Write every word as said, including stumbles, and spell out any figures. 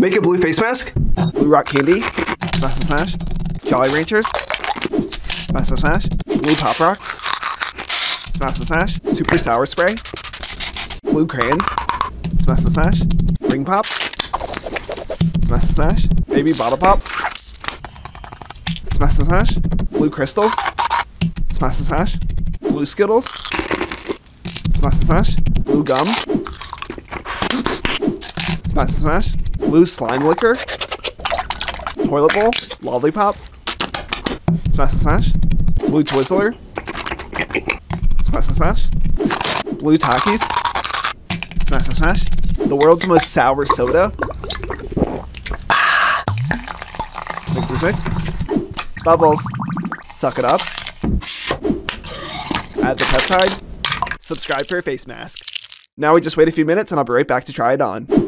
Make a blue face mask. Blue rock candy. Massive Smash. Jolly Ranchers. Massive Smash. Blue Pop Rocks. Massive Smash. Super Sour Spray. Blue Crayons. Massive Smash. Ring Pop. Massive Smash. Baby Bottle Pop. Massive Smash. Blue Crystals. Massive Smash. Blue Skittles. Massive Smash. Blue Gum. Massive Smash. Blue Slime Liquor. Toilet Bowl. Lollipop. Massive Smash. Blue Twizzler. Massive Smash. Blue Takis. Massive Smash. The world's most sour soda. Fix and fix. Bubbles. Suck it up. Add the peptide. Subscribe for a face mask. Now we just wait a few minutes and I'll be right back to try it on.